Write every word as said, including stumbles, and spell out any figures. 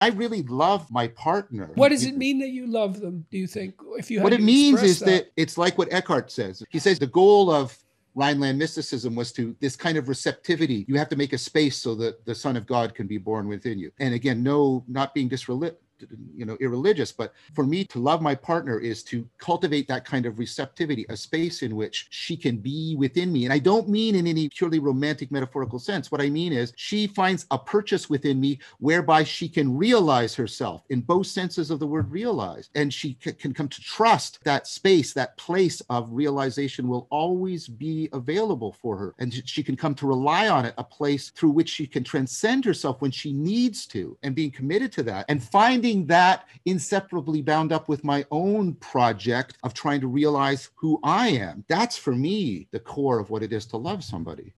I really love my partner. What does it mean that you love them, do you think? If you had what it means is that. that it's like what Eckhart says. He says the goal of Rhineland mysticism was to this kind of receptivity. You have to make a space so that the Son of God can be born within you. And again, no, not being disreligious. you know, irreligious, but for me to love my partner is to cultivate that kind of receptivity, a space in which she can be within me. And I don't mean in any purely romantic metaphorical sense. What I mean is she finds a purchase within me whereby she can realize herself in both senses of the word realize. And she c- can come to trust that space, that place of realization will always be available for her. And she can come to rely on it, a place through which she can transcend herself when she needs to, and being committed to that and finding that inseparably bound up with my own project of trying to realize who I am. That's for me the core of what it is to love somebody.